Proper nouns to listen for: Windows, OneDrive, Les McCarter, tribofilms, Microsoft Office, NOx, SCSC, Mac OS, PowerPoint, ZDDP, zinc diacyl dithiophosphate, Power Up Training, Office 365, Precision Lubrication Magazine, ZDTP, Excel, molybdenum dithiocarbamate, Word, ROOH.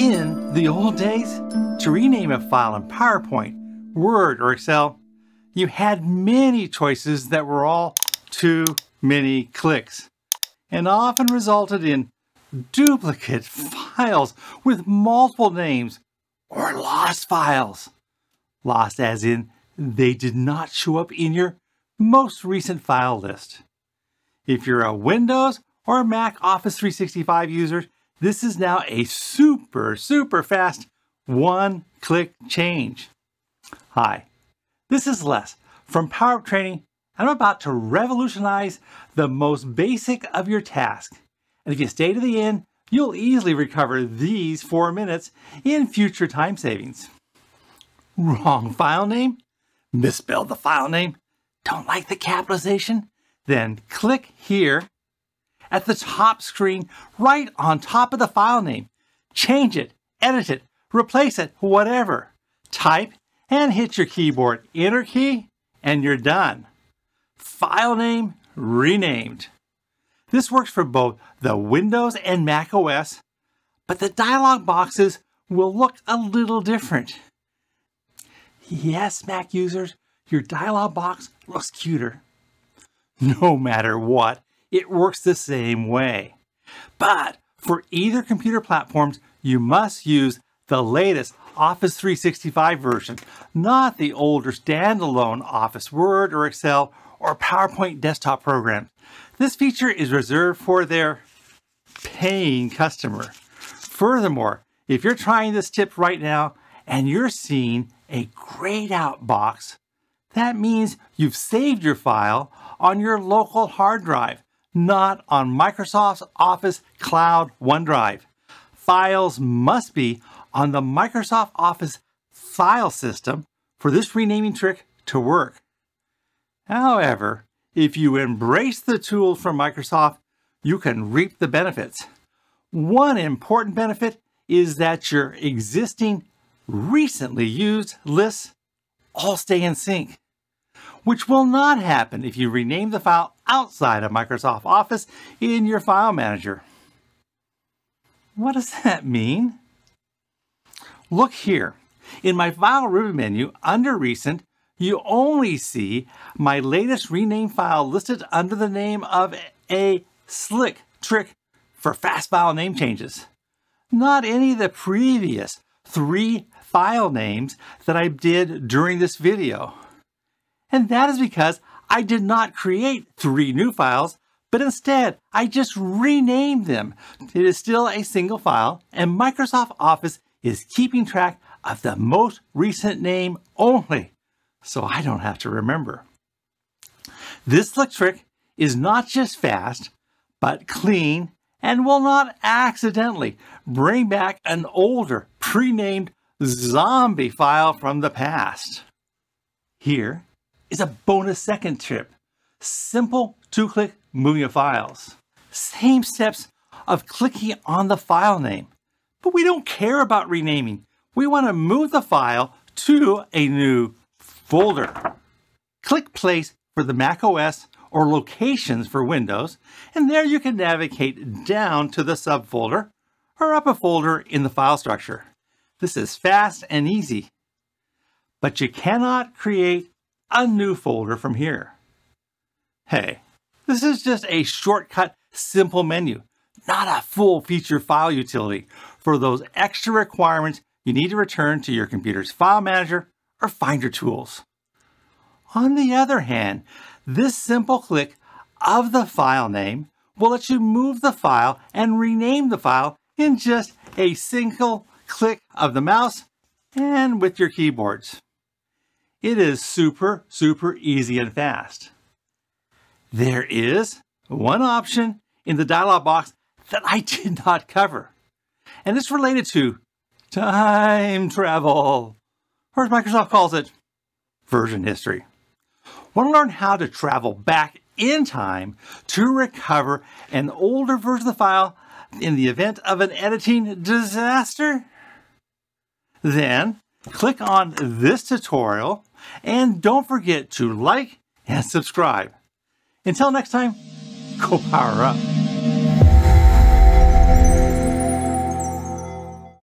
In the old days, to rename a file in PowerPoint, Word, or Excel, you had many choices that were all too many clicks and often resulted in duplicate files with multiple names or lost files. Lost as in they did not show up in your most recent file list. If you're a Windows or Mac Office 365 user, this is now a super fast one-click change. Hi, this is Les from Power Up Training, and I'm about to revolutionize the most basic of your task. And if you stay to the end, you'll easily recover these 4 minutes in future time savings. Wrong file name? Misspelled the file name? Don't like the capitalization? Then click here at the top screen, right on top of the file name. Change it, edit it, replace it, whatever. Type and hit your keyboard Enter key, and you're done. File name renamed. This works for both the Windows and Mac OS, but the dialog boxes will look a little different. Yes, Mac users, your dialog box looks cuter. No matter what, it works the same way. But for either computer platforms, you must use the latest Office 365 version, not the older standalone Office Word or Excel or PowerPoint desktop programs. This feature is reserved for their paying customer. Furthermore, if you're trying this tip right now and you're seeing a grayed out box, that means you've saved your file on your local hard drive, not on Microsoft's Office Cloud OneDrive. Files must be on the Microsoft Office file system for this renaming trick to work. However, if you embrace the tool from Microsoft, you can reap the benefits. One important benefit is that your existing recently used lists all stay in sync, which will not happen if you rename the file outside of Microsoft Office in your file manager. What does that mean? Look here. In my file ribbon menu under recent, you only see my latest renamed file listed under the name of a slick trick for fast file name changes. Not any of the previous 3 file names that I did during this video. And that is because I did not create 3 new files, but instead I just renamed them. It is still a single file, and Microsoft Office is keeping track of the most recent name only, so I don't have to remember. This slick trick is not just fast, but clean, and will not accidentally bring back an older, pre-named zombie file from the past. Here is a bonus second tip. Simple 2-click moving of files. Same steps of clicking on the file name, but we don't care about renaming. We want to move the file to a new folder. Click place for the Mac OS or locations for Windows, and there you can navigate down to the subfolder or up a folder in the file structure. This is fast and easy, but you cannot create a new folder from here. Hey, this is just a shortcut, simple menu, not a full feature file utility. For those extra requirements, you need to return to your computer's file manager or finder tools. On the other hand, this simple click of the file name will let you move the file and rename the file in just a single click of the mouse and with your keyboards. It is super easy and fast. There is one option in the dialog box that I did not cover, and it's related to time travel, or as Microsoft calls it, version history. Want to learn how to travel back in time to recover an older version of the file in the event of an editing disaster? Then click on this tutorial, and don't forget to like and subscribe. Until next time, go power up.